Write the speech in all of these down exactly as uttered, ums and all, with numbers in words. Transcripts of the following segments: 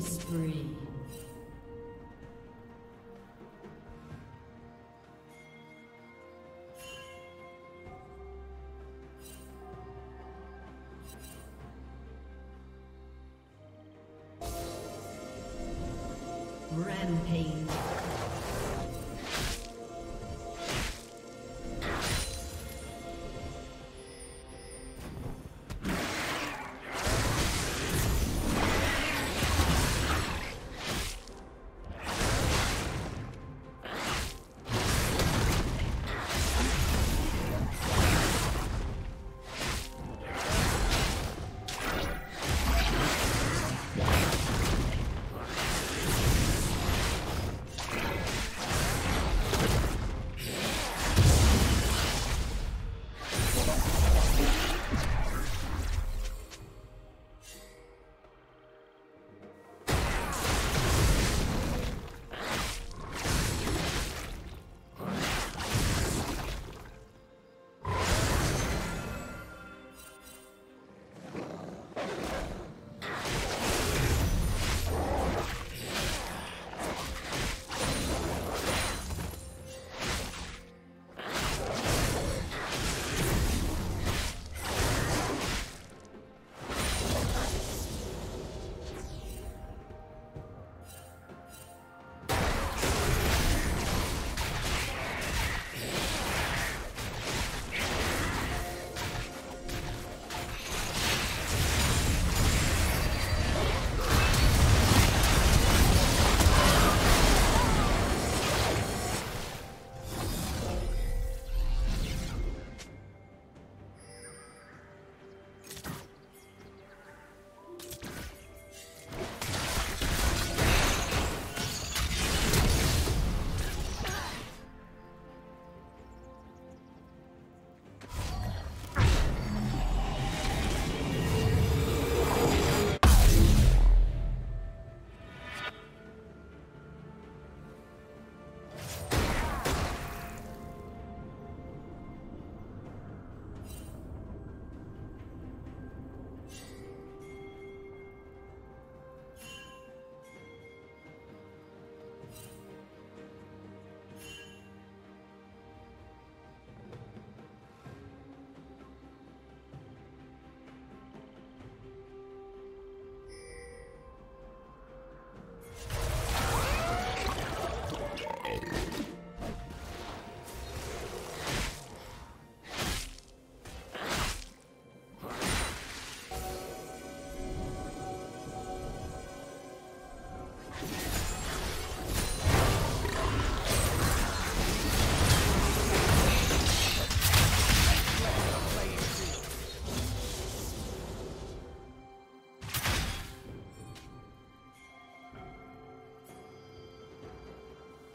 Killing spree.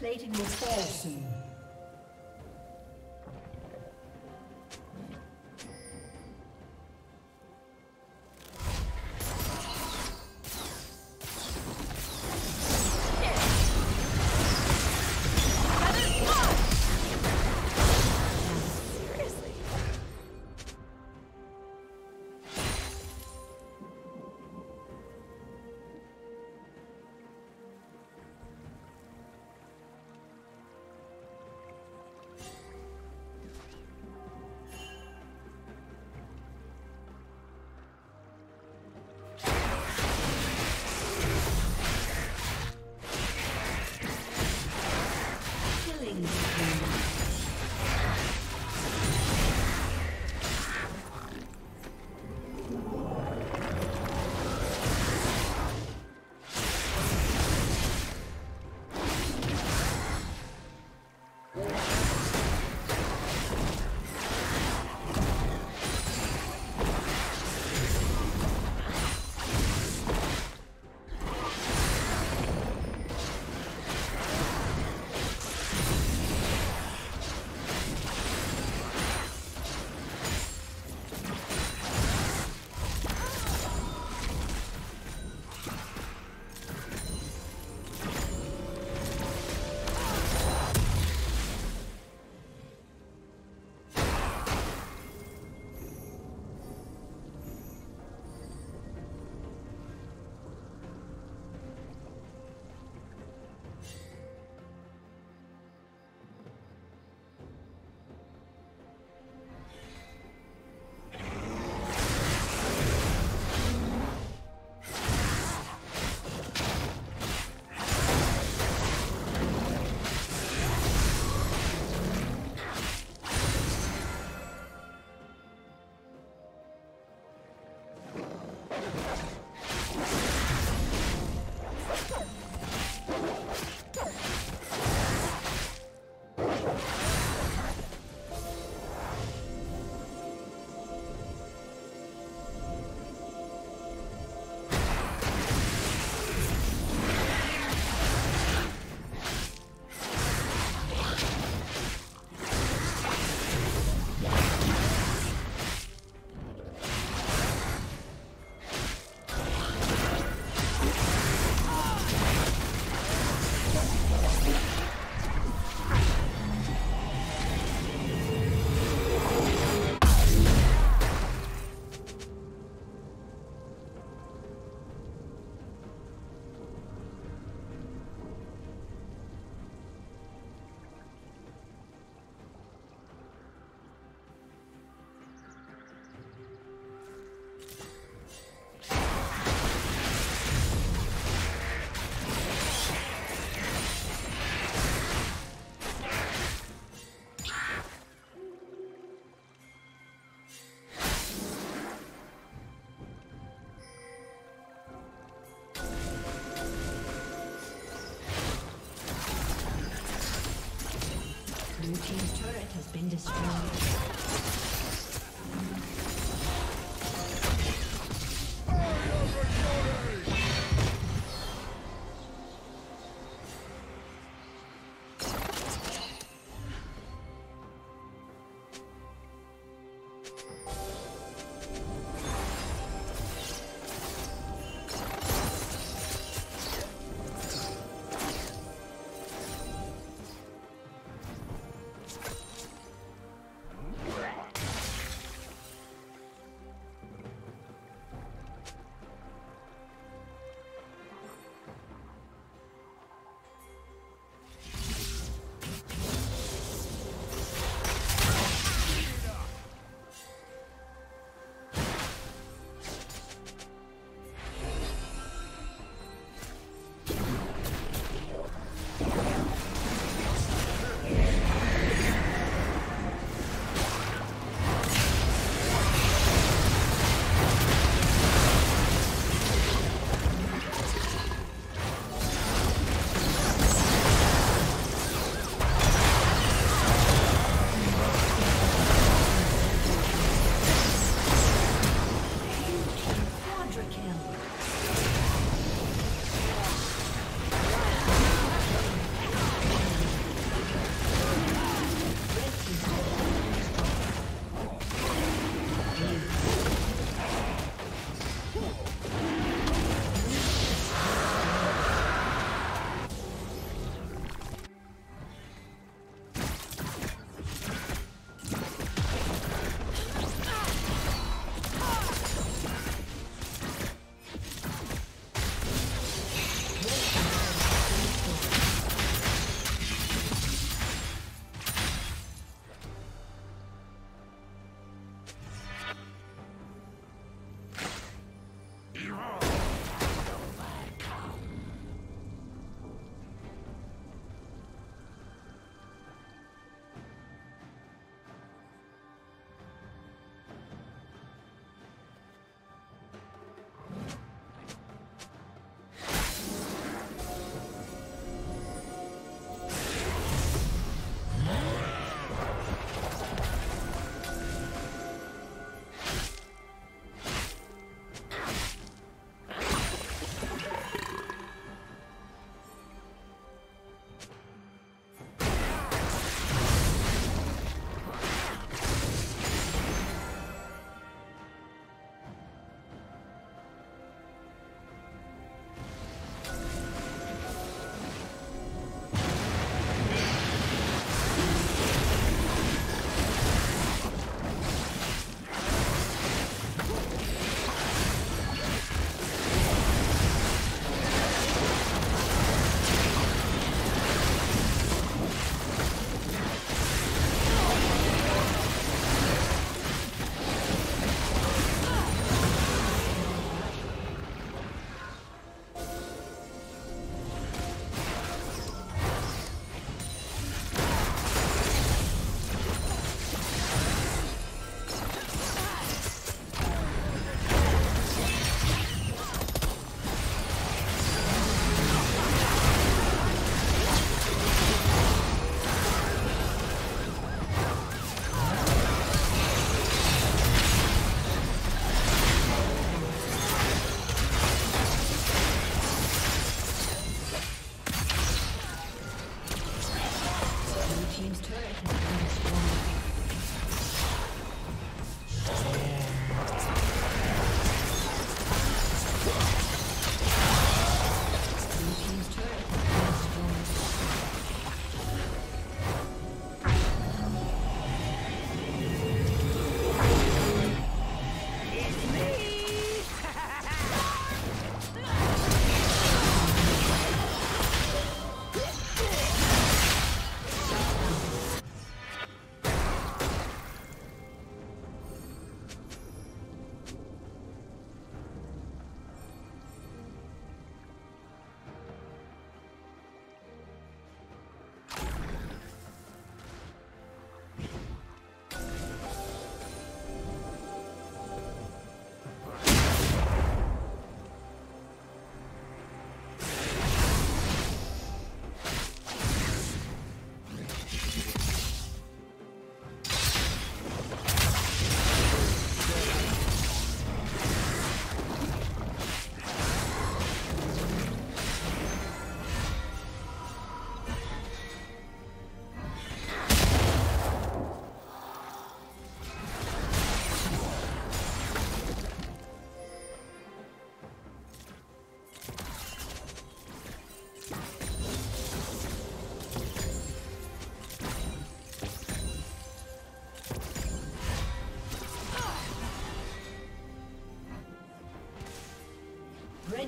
Plating will fall soon. Seriously. Blue team's turret has been destroyed.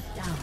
Shut down.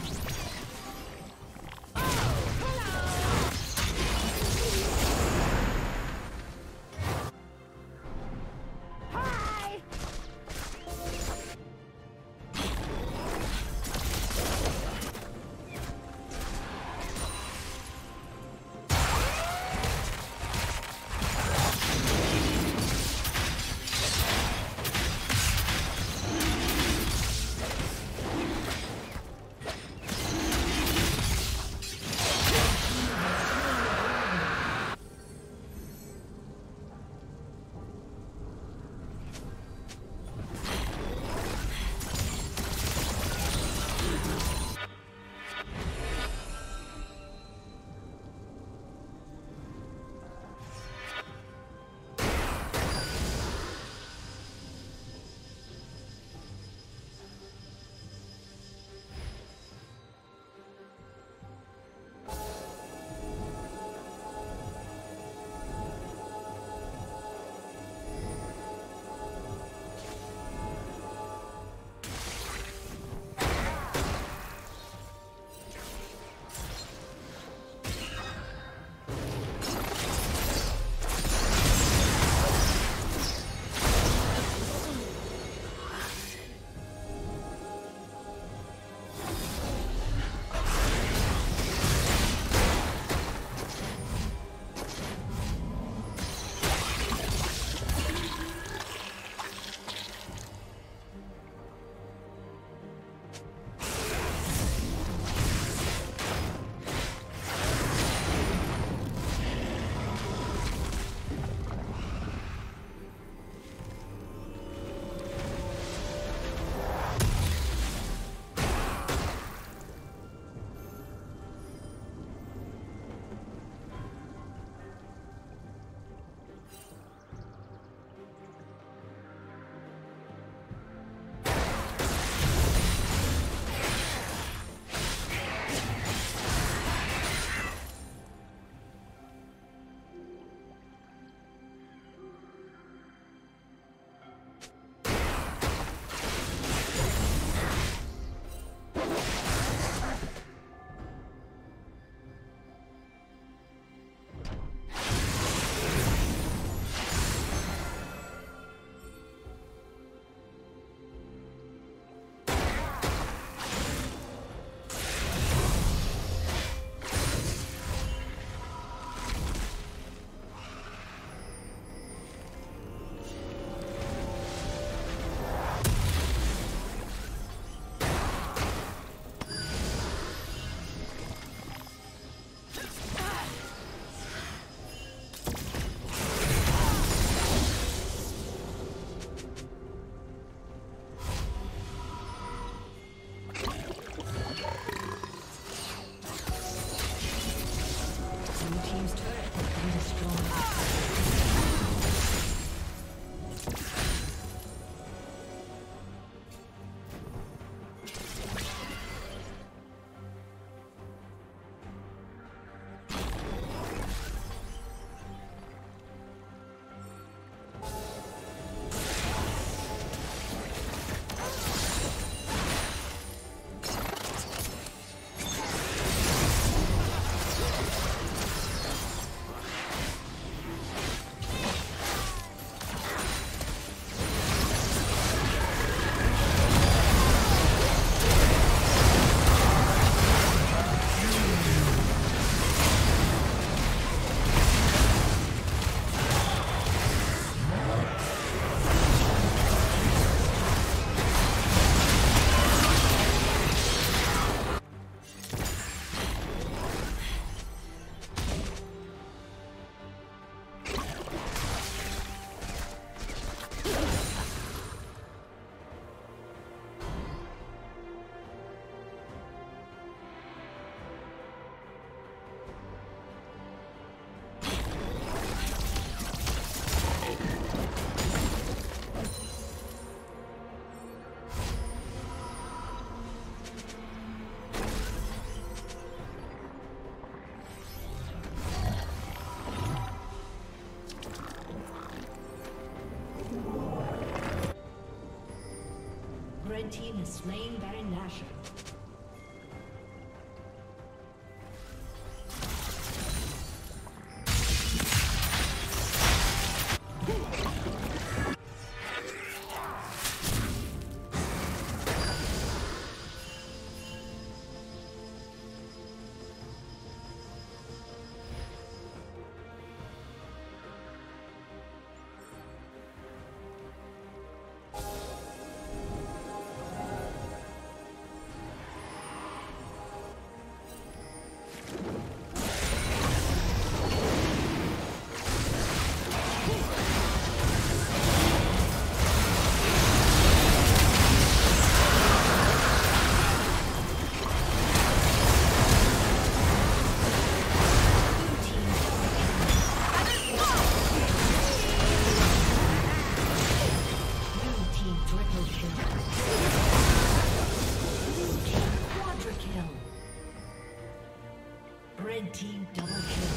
Team has slain Baron Nashor. Triple kill. Blue team quadra kill. Red team double kill.